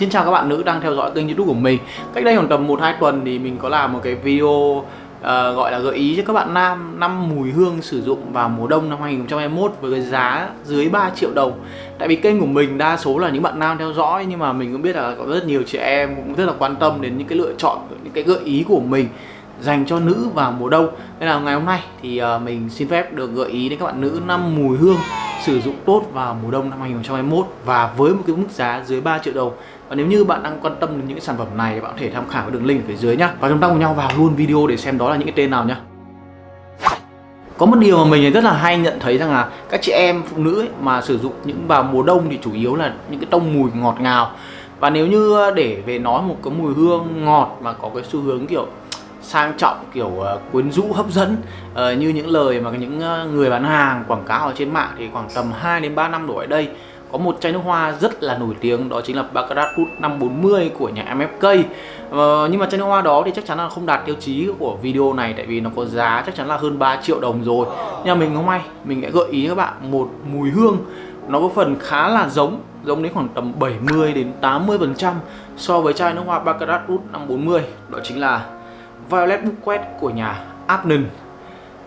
Xin chào các bạn nữ đang theo dõi kênh YouTube của mình. Cách đây khoảng tầm 1-2 tuần thì mình có làm một cái video gọi là gợi ý cho các bạn nam 5 mùi hương sử dụng vào mùa đông năm 2021 với cái giá dưới 3 triệu đồng. Tại vì kênh của mình đa số là những bạn nam theo dõi, nhưng mà mình cũng biết là có rất nhiều chị em cũng rất là quan tâm đến những cái lựa chọn, những cái gợi ý của mình dành cho nữ vào mùa đông. Nên là ngày hôm nay thì mình xin phép được gợi ý đến các bạn nữ 5 mùi hương sử dụng tốt vào mùa đông năm 2021 và với một cái mức giá dưới 3 triệu đồng. Và nếu như bạn đang quan tâm đến những cái sản phẩm này thì bạn có thể tham khảo cái đường link ở phía dưới nhá. Và chúng ta cùng nhau vào luôn video để xem đó là những cái tên nào nhá. Có một điều mà mình rất là hay nhận thấy rằng là các chị em phụ nữ ấy mà sử dụng những vào mùa đông thì chủ yếu là những cái tông mùi ngọt ngào. Và nếu như để về nói một cái mùi hương ngọt mà có cái xu hướng kiểu sang trọng, kiểu quyến rũ, hấp dẫn như những lời mà những người bán hàng quảng cáo ở trên mạng, thì khoảng tầm 2 đến 3 năm đổ lại đây có một chai nước hoa rất là nổi tiếng, đó chính là Baccarat Rouge 540 của nhà MFK. Nhưng mà chai nước hoa đó thì chắc chắn là không đạt tiêu chí của video này, tại vì nó có giá chắc chắn là hơn 3 triệu đồng rồi. Nhưng mà mình hôm nay mình sẽ gợi ý các bạn một mùi hương nó có phần khá là giống đến khoảng tầm 70 đến 80% so với chai nước hoa Baccarat Rouge 540, đó chính là Violet Bouquet của nhà Afnan.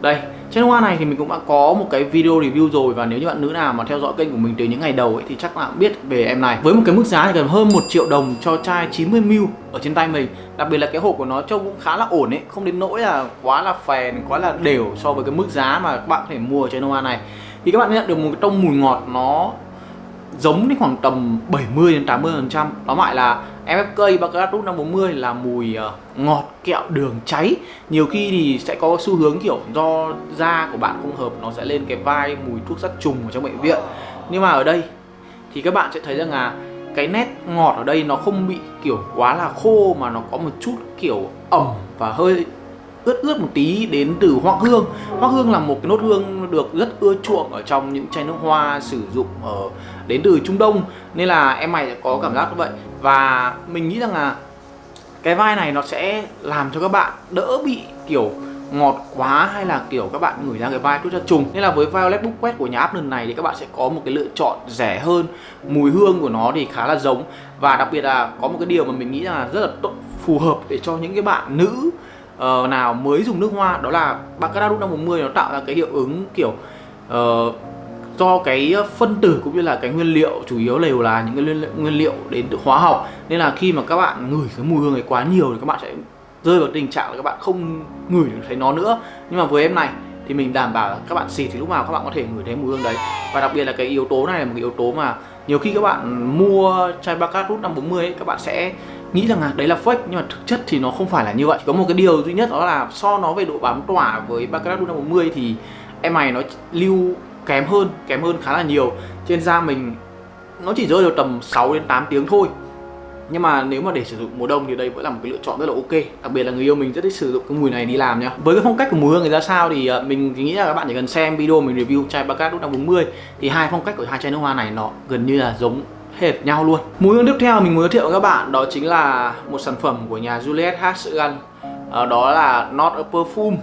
Đây, chai nước hoa này thì mình cũng đã có một cái video review rồi, và nếu như bạn nữ nào mà theo dõi kênh của mình từ những ngày đầu ấy thì chắc bạn cũng biết về em này. Với một cái mức giá thì gần hơn 1 triệu đồng cho chai 90ml ở trên tay mình. Đặc biệt là cái hộp của nó trông cũng khá là ổn ấy, không đến nỗi là quá là phèn, quá là đều so với cái mức giá mà các bạn có thể mua chai nước hoa này. Thì các bạn nhận được một cái tông mùi ngọt nó giống đến khoảng tầm 70 đến 80%. Đó lại là MFK Baccarat Rouge 540 là mùi ngọt kẹo đường cháy. Nhiều khi thì sẽ có xu hướng kiểu do da của bạn không hợp, nó sẽ lên cái vai mùi thuốc sát trùng ở trong bệnh viện. Nhưng mà ở đây thì các bạn sẽ thấy rằng là cái nét ngọt ở đây nó không bị kiểu quá là khô, mà nó có một chút kiểu ẩm và hơi ướt một tí đến từ hoắc hương. Hoắc hương là một cái nốt hương được rất ưa chuộng ở trong những chai nước hoa sử dụng đến từ Trung Đông, nên là em mày có cảm giác như vậy. Và mình nghĩ rằng là cái vai này nó sẽ làm cho các bạn đỡ bị kiểu ngọt quá, hay là kiểu các bạn ngửi ra cái vai thuốc sát trùng. Nên là với Violet Bouquet của nhà Afnan này thì các bạn sẽ có một cái lựa chọn rẻ hơn. Mùi hương của nó thì khá là giống, và đặc biệt là có một cái điều mà mình nghĩ là rất là phù hợp để cho những cái bạn nữ nào mới dùng nước hoa, đó là Baccarat Rouge 540 nó tạo ra cái hiệu ứng kiểu do cái phân tử cũng như là cái nguyên liệu chủ yếu đều là những cái nguyên liệu đến từ hóa học, nên là khi mà các bạn ngửi cái mùi hương này quá nhiều thì các bạn sẽ rơi vào tình trạng là các bạn không ngửi được thấy nó nữa. Nhưng mà với em này thì mình đảm bảo là các bạn xịt thì lúc nào các bạn có thể ngửi thấy mùi hương đấy. Và đặc biệt là cái yếu tố này là một cái yếu tố mà nhiều khi các bạn mua chai Baccarat Rouge 540 ấy, các bạn sẽ nghĩ rằng là đấy là fake, nhưng mà thực chất thì nó không phải là như vậy. Có một cái điều duy nhất đó là so nó về độ bám tỏa với Baccarat Rouge 540 thì em này nó lưu kém hơn khá là nhiều. Trên da mình nó chỉ rơi vào tầm 6 đến 8 tiếng thôi. Nhưng mà nếu mà để sử dụng mùa đông thì đây vẫn là một cái lựa chọn rất là ok. Đặc biệt là người yêu mình rất thích sử dụng cái mùi này đi làm nhá. Với cái phong cách của mùi hương này ra sao thì mình nghĩ là các bạn chỉ cần xem video mình review chai Baccarat Rouge 540 thì hai phong cách của hai chai nước hoa này nó gần như là giống hệt nhau luôn. Mùi hương tiếp theo mình muốn giới thiệu với các bạn đó chính là một sản phẩm của nhà Juliette Has A Gun, đó là Not A Perfume.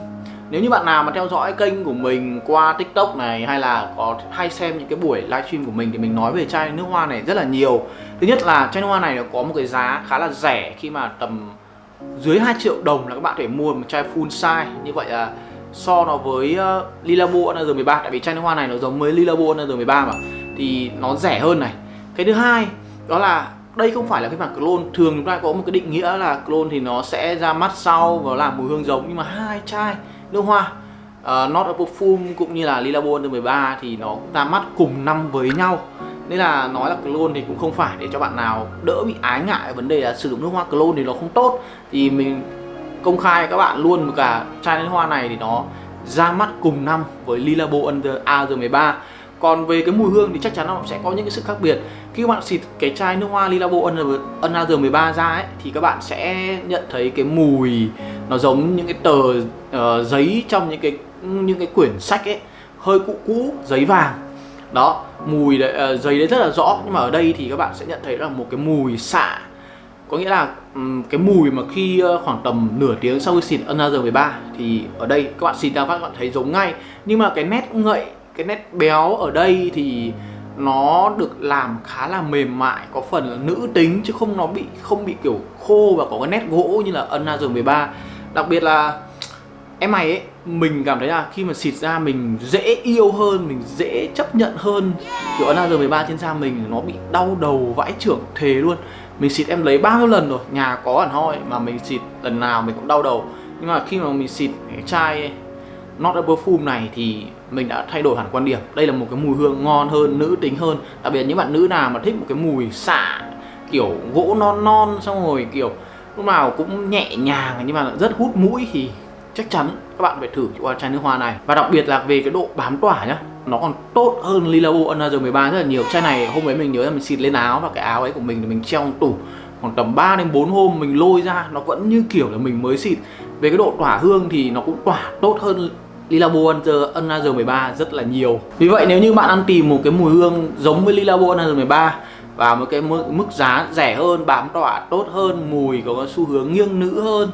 Nếu như bạn nào mà theo dõi kênh của mình qua TikTok này, hay là có hay xem những cái buổi livestream của mình, thì mình nói về chai nước hoa này rất là nhiều. Thứ nhất là chai nước hoa này nó có một cái giá khá là rẻ, khi mà tầm dưới 2 triệu đồng là các bạn có thể mua một chai full size. Như vậy là so nó với Lilabo Under 13, tại vì chai nước hoa này nó giống với Lilabo Under 13 mà, thì nó rẻ hơn này. Cái thứ hai đó là đây không phải là cái bản clone. Thường chúng ta có một cái định nghĩa là clone thì nó sẽ ra mắt sau và làm mùi hương giống, nhưng mà hai chai nước hoa Not A Perfume cũng như là Lilabo Under 13 thì nó ra mắt cùng năm với nhau, nên là nói là clone thì cũng không phải, để cho bạn nào đỡ bị ái ngại vấn đề là sử dụng nước hoa clone thì nó không tốt. Thì mình công khai các bạn luôn một cả chai nước hoa này thì nó ra mắt cùng năm với Lilabo Under 13. Còn về cái mùi hương thì chắc chắn nó sẽ có những cái sự khác biệt. Khi các bạn xịt cái chai nước hoa Lilabo Under 13 ra ấy, thì các bạn sẽ nhận thấy cái mùi nó giống những cái tờ giấy trong những cái quyển sách ấy, hơi cũ giấy vàng. Đó, mùi đấy, giấy đấy rất là rõ. Nhưng mà ở đây thì các bạn sẽ nhận thấy là một cái mùi xạ, có nghĩa là cái mùi mà khi khoảng tầm nửa tiếng sau khi xịt Under 13 thì ở đây các bạn xịt ra các bạn thấy giống ngay. Nhưng mà cái nét ngậy, cái nét béo ở đây thì nó được làm khá là mềm mại, có phần là nữ tính chứ không, nó bị không bị kiểu khô và có cái nét gỗ như là Another 13. Đặc biệt là em này ấy, mình cảm thấy là khi mà xịt ra mình dễ yêu hơn, mình dễ chấp nhận hơn. Kiểu Another 13 trên da mình nó bị đau đầu vãi chưởng thề luôn. Mình xịt em lấy bao nhiêu lần rồi, nhà có hẳn hoi mà mình xịt lần nào mình cũng đau đầu. Nhưng mà khi mà mình xịt cái chai Not A Perfume này thì mình đã thay đổi hẳn quan điểm. Đây là một cái mùi hương ngon hơn, nữ tính hơn. Đặc biệt những bạn nữ nào mà thích một cái mùi xạ kiểu gỗ non non, xong rồi kiểu lúc nào cũng nhẹ nhàng nhưng mà rất hút mũi thì chắc chắn các bạn phải thử chai nước hoa này. Và đặc biệt là về cái độ bám tỏa nhá, nó còn tốt hơn Lilabo Under 13 rất là nhiều. Chai này hôm ấy mình nhớ là mình xịt lên áo, và cái áo ấy của mình thì mình treo trong tủ khoảng tầm 3 đến 4 hôm mình lôi ra, nó vẫn như kiểu là mình mới xịt. Về cái độ tỏa hương thì nó cũng tỏa tốt hơn Lilabo Under 13 rất là nhiều. Vì vậy nếu như bạn đang tìm một cái mùi hương giống với Lilabo Under 13 và một cái mức giá rẻ hơn, bám tỏa tốt hơn, mùi có xu hướng nghiêng nữ hơn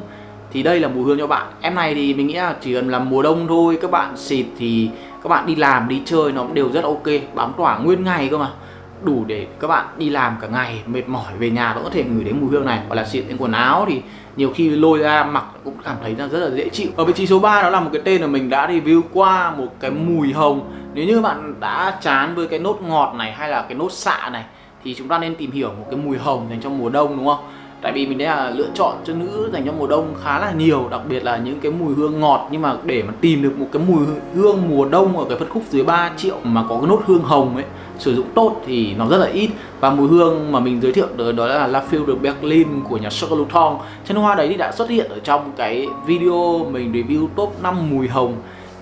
thì đây là mùi hương cho bạn. Em này thì mình nghĩ là chỉ cần làm mùa đông thôi, các bạn xịt thì các bạn đi làm, đi chơi nó cũng đều rất ok. Bám tỏa nguyên ngày cơ mà, đủ để các bạn đi làm cả ngày mệt mỏi về nhà vẫn có thể ngửi đến mùi hương này. Hoặc là xịt đến quần áo thì nhiều khi lôi ra mặc cũng cảm thấy rất là dễ chịu. Ở vị trí số 3 đó là một cái tên mà mình đã review qua, một cái mùi hồng. Nếu như bạn đã chán với cái nốt ngọt này hay là cái nốt xạ này thì chúng ta nên tìm hiểu một cái mùi hồng dành cho mùa đông, đúng không? Tại vì mình đây là lựa chọn cho nữ dành cho mùa đông khá là nhiều, đặc biệt là những cái mùi hương ngọt. Nhưng mà để mà tìm được một cái mùi hương mùa đông ở cái phân khúc dưới 3 triệu mà có cái nốt hương hồng ấy sử dụng tốt thì nó rất là ít. Và mùi hương mà mình giới thiệu tới đó là La Fille de Berlin của nhà Serge Lutens. Chai nước hoa đấy thì đã xuất hiện ở trong cái video mình review top 5 mùi hồng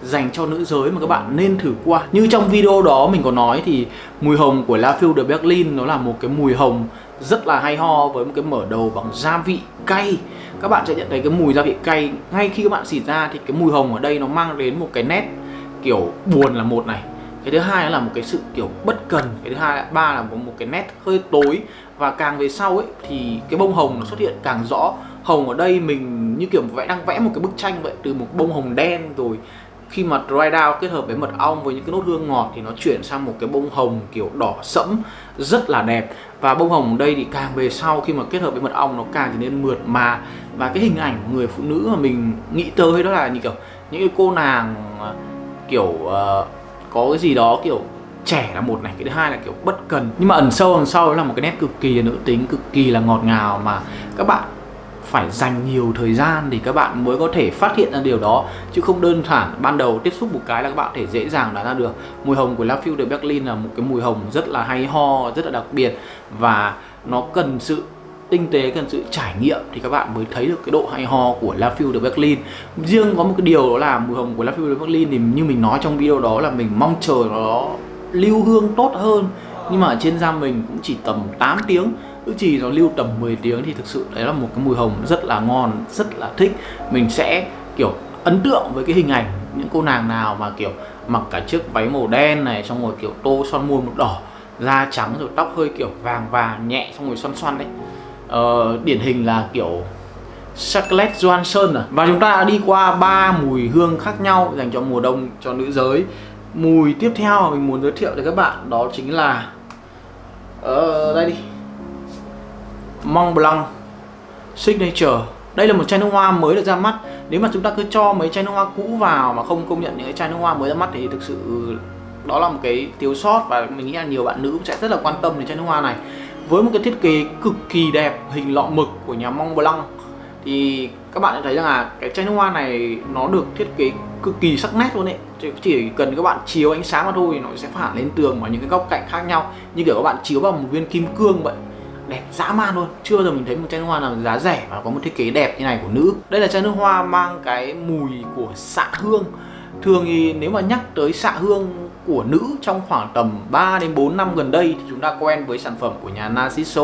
dành cho nữ giới mà các bạn nên thử qua. Như trong video đó mình có nói thì mùi hồng của La Fille de Berlin nó là một cái mùi hồng rất là hay ho, với một cái mở đầu bằng gia vị cay. Các bạn sẽ nhận thấy cái mùi gia vị cay ngay khi các bạn xịt ra. Thì cái mùi hồng ở đây nó mang đến một cái nét kiểu buồn là một này, cái thứ hai là một cái sự kiểu bất cần, cái thứ hai là ba là một cái nét hơi tối. Và càng về sau ấy thì cái bông hồng nó xuất hiện càng rõ. Hồng ở đây mình như kiểu đang vẽ một cái bức tranh vậy, từ một bông hồng đen rồi khi mà dry down kết hợp với mật ong với những cái nốt hương ngọt thì nó chuyển sang một cái bông hồng kiểu đỏ sẫm rất là đẹp. Và bông hồng ở đây thì càng về sau khi mà kết hợp với mật ong nó càng trở nên mượt mà. Và cái hình ảnh người phụ nữ mà mình nghĩ tới đó là như kiểu những cái cô nàng kiểu có cái gì đó kiểu trẻ là một này, cái thứ hai là kiểu bất cần. Nhưng mà ẩn sâu đằng sau đó là một cái nét cực kỳ là nữ tính, cực kỳ là ngọt ngào mà các bạn phải dành nhiều thời gian thì các bạn mới có thể phát hiện ra điều đó, chứ không đơn giản ban đầu tiếp xúc một cái là các bạn có thể dễ dàng đoán ra được. Mùi hồng của La Fille de Berlin là một cái mùi hồng rất là hay ho, rất là đặc biệt, và nó cần sự tinh tế, cần sự trải nghiệm thì các bạn mới thấy được cái độ hay ho của La Fille de Berlin. Riêng có một cái điều đó là mùi hồng của La Fille de Berlin thì như mình nói trong video đó là mình mong chờ nó lưu hương tốt hơn, nhưng mà ở trên da mình cũng chỉ tầm 8 tiếng. Ước chỉ nó lưu tầm 10 tiếng thì thực sự đấy là một cái mùi hồng rất là ngon, rất là thích. Mình sẽ kiểu ấn tượng với cái hình ảnh những cô nàng nào mà kiểu mặc cả chiếc váy màu đen này, xong rồi kiểu tô son môi một đỏ, da trắng, rồi tóc hơi kiểu vàng vàng nhẹ, xong rồi xoăn xoăn đấy. Điển hình là kiểu Scarlett Johansson. Và chúng ta đã đi qua 3 mùi hương khác nhau dành cho mùa đông cho nữ giới. Mùi tiếp theo mà mình muốn giới thiệu cho các bạn đó chính là đây đi, Montblanc Signature. Đây là một chai nước hoa mới được ra mắt. Nếu mà chúng ta cứ cho mấy chai nước hoa cũ vào mà không công nhận những cái chai nước hoa mới ra mắt thì thực sự đó là một cái thiếu sót, và mình nghĩ là nhiều bạn nữ cũng sẽ rất là quan tâm đến chai nước hoa này. Với một cái thiết kế cực kỳ đẹp, hình lọ mực của nhà Montblanc thì các bạn sẽ thấy rằng là cái chai nước hoa này nó được thiết kế cực kỳ sắc nét luôn ấy. Chỉ cần các bạn chiếu ánh sáng mà thôi nó sẽ phản lên tường vào những cái góc cạnh khác nhau, như kiểu các bạn chiếu vào một viên kim cương vậy. Đẹp dã man luôn, chưa bao giờ mình thấy một chai nước hoa nào giá rẻ và có một thiết kế đẹp như này của nữ. Đây là chai nước hoa mang cái mùi của xạ hương. Thường thì nếu mà nhắc tới xạ hương của nữ trong khoảng tầm 3 đến 4 năm gần đây thì chúng ta quen với sản phẩm của nhà Narciso,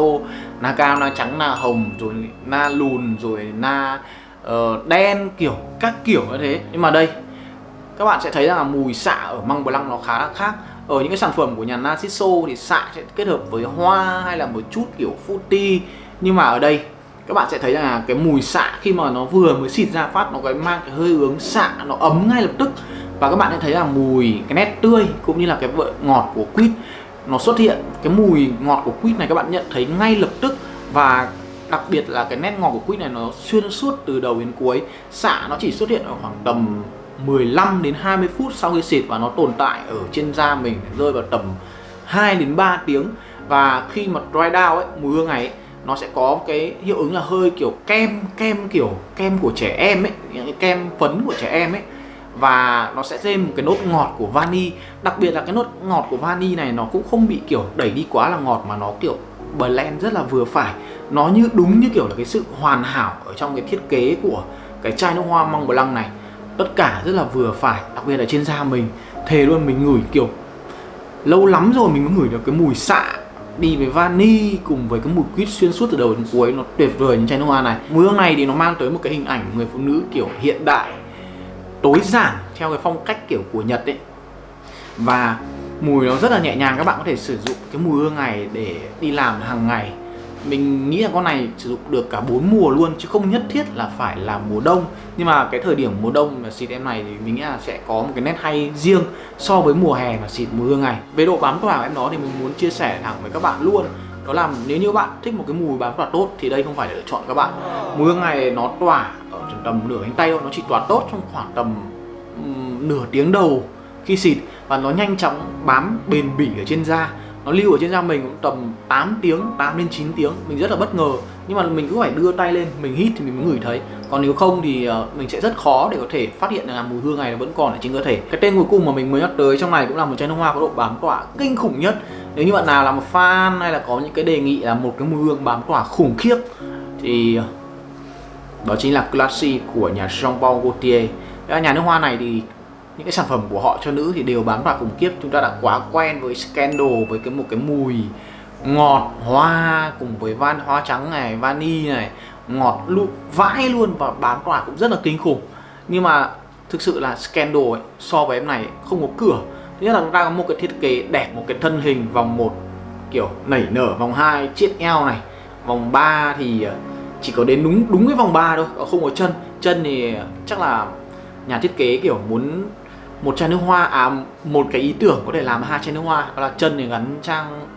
na cam, na trắng, na hồng, rồi na lùn, rồi na đen, kiểu các kiểu như thế. Nhưng mà đây các bạn sẽ thấy rằng là mùi xạ ở Montblanc nó khá là khác. Ở những cái sản phẩm của nhà Narciso thì xạ sẽ kết hợp với hoa hay là một chút kiểu fruity. Nhưng mà ở đây các bạn sẽ thấy là cái mùi xạ khi mà nó vừa mới xịt ra phát nó cái mang cái hơi hướng xạ, nó ấm ngay lập tức. Và các bạn sẽ thấy là mùi cái nét tươi cũng như là cái vị ngọt của quýt. nó xuất hiện cái mùi ngọt của quýt này, các bạn nhận thấy ngay lập tức. Và đặc biệt là cái nét ngọt của quýt này nó xuyên suốt từ đầu đến cuối. Xạ nó chỉ xuất hiện ở khoảng tầm 15 đến 20 phút sau khi xịt, và nó tồn tại ở trên da mình rơi vào tầm 2 đến 3 tiếng. Và khi mà dry down ấy, mùi hương này ấy, nó sẽ có cái hiệu ứng là hơi kiểu kem kiểu kem của trẻ em ấy, những cái kem phấn của trẻ em ấy. Và nó sẽ thêm một cái nốt ngọt của vani. Đặc biệt là cái nốt ngọt của vani này nó cũng không bị kiểu đẩy đi quá là ngọt, mà nó kiểu blend rất là vừa phải. Nó như đúng như kiểu là cái sự hoàn hảo ở trong cái thiết kế của cái chai nước hoa Montblanc này. Tất cả rất là vừa phải, đặc biệt là trên da mình. Thề luôn, mình ngửi kiểu lâu lắm rồi mình mới ngửi được cái mùi xạ đi với vani cùng với cái mùi quýt xuyên suốt từ đầu đến cuối. Nó tuyệt vời như chai nước hoa này. Mùi hương này thì nó mang tới một cái hình ảnh người phụ nữ kiểu hiện đại, tối giản theo cái phong cách kiểu của Nhật ấy. Và mùi nó rất là nhẹ nhàng. Các bạn có thể sử dụng cái mùi hương này để đi làm hàng ngày. Mình nghĩ là con này sử dụng được cả 4 mùa luôn, chứ không nhất thiết là phải là mùa đông. Nhưng mà cái thời điểm mùa đông mà xịt em này thì mình nghĩ là sẽ có một cái nét hay riêng so với mùa hè mà xịt mùi hương này. Về độ bám tỏa của em nó thì mình muốn chia sẻ thẳng với các bạn luôn, đó là nếu như bạn thích một cái mùi bám tỏa tốt thì đây không phải là lựa chọn các bạn. Mùi hương này nó tỏa ở tầm nửa cánh tay thôi, nó chỉ tỏa tốt trong khoảng tầm nửa tiếng đầu khi xịt, và nó nhanh chóng bám bền bỉ ở trên da. Nó lưu ở trên da mình cũng tầm 8 đến 9 tiếng. Mình rất là bất ngờ, nhưng mà mình cứ phải đưa tay lên, mình hít thì mình mới ngửi thấy. Còn nếu không thì mình sẽ rất khó để có thể phát hiện là mùi hương này nó vẫn còn ở trên cơ thể. Cái tên cuối cùng mà mình mới nhắc tới trong này cũng là một chai nước hoa có độ bám tỏa kinh khủng nhất. Nếu như bạn nào là một fan hay là có những cái đề nghị là một cái mùi hương bám tỏa khủng khiếp thì đó chính là Classique của nhà Jean Paul Gaultier. Nhà nước hoa này thì những cái sản phẩm của họ cho nữ thì đều bám tỏa khủng khiếp. Chúng ta đã quá quen với Scandal, với một cái mùi ngọt hoa cùng với hoa trắng này, vani này, ngọt lụ vãi luôn, và bám tỏa cũng rất là kinh khủng. Nhưng mà thực sự là Scandal ấy, so với em này ấy, không có cửa. Thứ nhất là chúng ta có một cái thiết kế đẹp, một cái thân hình vòng 1 kiểu nảy nở, vòng 2 chiếc eo này, vòng 3 thì chỉ có đến đúng cái vòng 3 thôi, không có chân. Chân thì chắc là nhà thiết kế kiểu muốn một chai nước hoa, một cái ý tưởng có thể làm 2 chai nước hoa, đó là chân thì gắn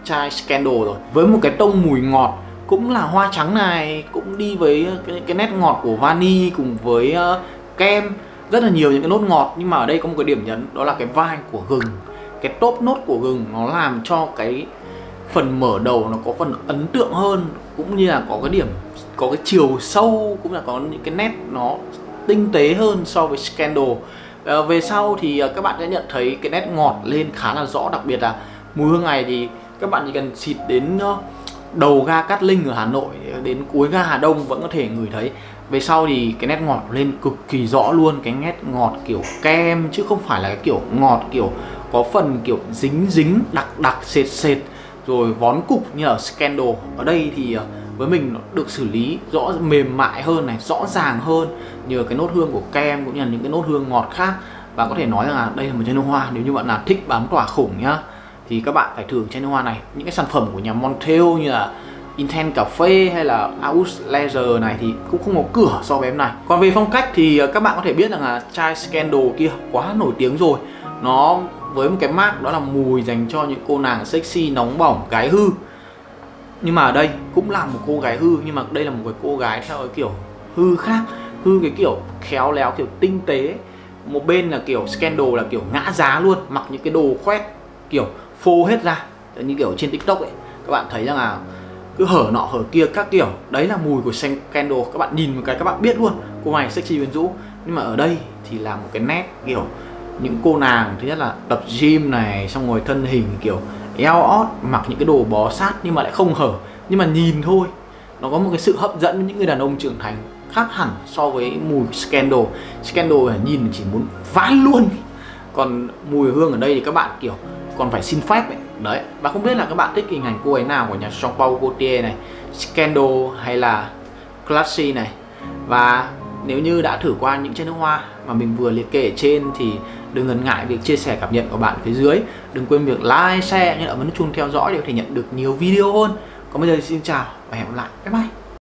chai Scandal rồi. Với một cái tông mùi ngọt cũng là hoa trắng này, cũng đi với cái nét ngọt của vani cùng với kem, rất là nhiều những cái nốt ngọt. Nhưng mà ở đây có một cái điểm nhấn, đó là cái vai của gừng, cái top nốt của gừng nó làm cho cái phần mở đầu nó có phần ấn tượng hơn, cũng như là có cái điểm, có cái chiều sâu, cũng là có những cái nét nó tinh tế hơn so với Scandal. Về sau thì các bạn sẽ nhận thấy cái nét ngọt lên khá là rõ. Đặc biệt là mùi hương này thì các bạn chỉ cần xịt đến đầu ga Cát Linh ở Hà Nội đến cuối ga Hà Đông vẫn có thể ngửi thấy. Về sau thì cái nét ngọt lên cực kỳ rõ luôn, cái nét ngọt kiểu kem, chứ không phải là cái kiểu ngọt kiểu có phần kiểu dính đặc sệt rồi vón cục như ở Scandal. Ở đây thì với mình nó được xử lý rõ mềm mại hơn này, rõ ràng hơn nhờ cái nốt hương của kem cũng như là những cái nốt hương ngọt khác. Và có thể nói rằng là đây là một chai nước hoa, nếu như bạn nào thích bám tỏa khủng nhá thì các bạn phải thử chai nước hoa này. Những cái sản phẩm của nhà Montel như là Intense Cafe hay là Aus Leisure này thì cũng không có cửa so với em này. Còn về phong cách thì các bạn có thể biết rằng là chai Scandal kia quá nổi tiếng rồi, nó với một cái mark đó là mùi dành cho những cô nàng sexy, nóng bỏng, gái hư. Nhưng mà ở đây cũng là một cô gái hư, nhưng mà đây là một cái cô gái theo cái kiểu hư khác, hư cái kiểu khéo léo, kiểu tinh tế. Một bên là kiểu Scandal là kiểu ngã giá luôn, mặc những cái đồ khoét kiểu phô hết ra, như kiểu trên TikTok ấy, các bạn thấy rằng là cứ hở nọ hở kia các kiểu. Đấy là mùi của Scandal, các bạn nhìn một cái các bạn biết luôn cô này sexy quyến rũ. Nhưng mà ở đây thì là một cái nét kiểu những cô nàng, thứ nhất là tập gym này, xong rồi thân hình kiểu eo ót, mặc những cái đồ bó sát nhưng mà lại không hở. Nhưng mà nhìn thôi, nó có một cái sự hấp dẫn với những người đàn ông trưởng thành khác hẳn so với mùi Scandal. Scandal là nhìn chỉ muốn vãi luôn. Còn mùi hương ở đây thì các bạn kiểu còn phải xin phép ấy. Đấy, và không biết là các bạn thích hình ảnh cô ấy nào của nhà Jean Paul Gaultier này, Scandal hay là Classy này. Và nếu như đã thử qua những chai nước hoa mà mình vừa liệt kể ở trên thì đừng ngần ngại việc chia sẻ cảm nhận của bạn phía dưới. Đừng quên việc like, share, nhấn vào nút chuông theo dõi để có thể nhận được nhiều video hơn. Còn bây giờ thì xin chào và hẹn gặp lại. Bye bye!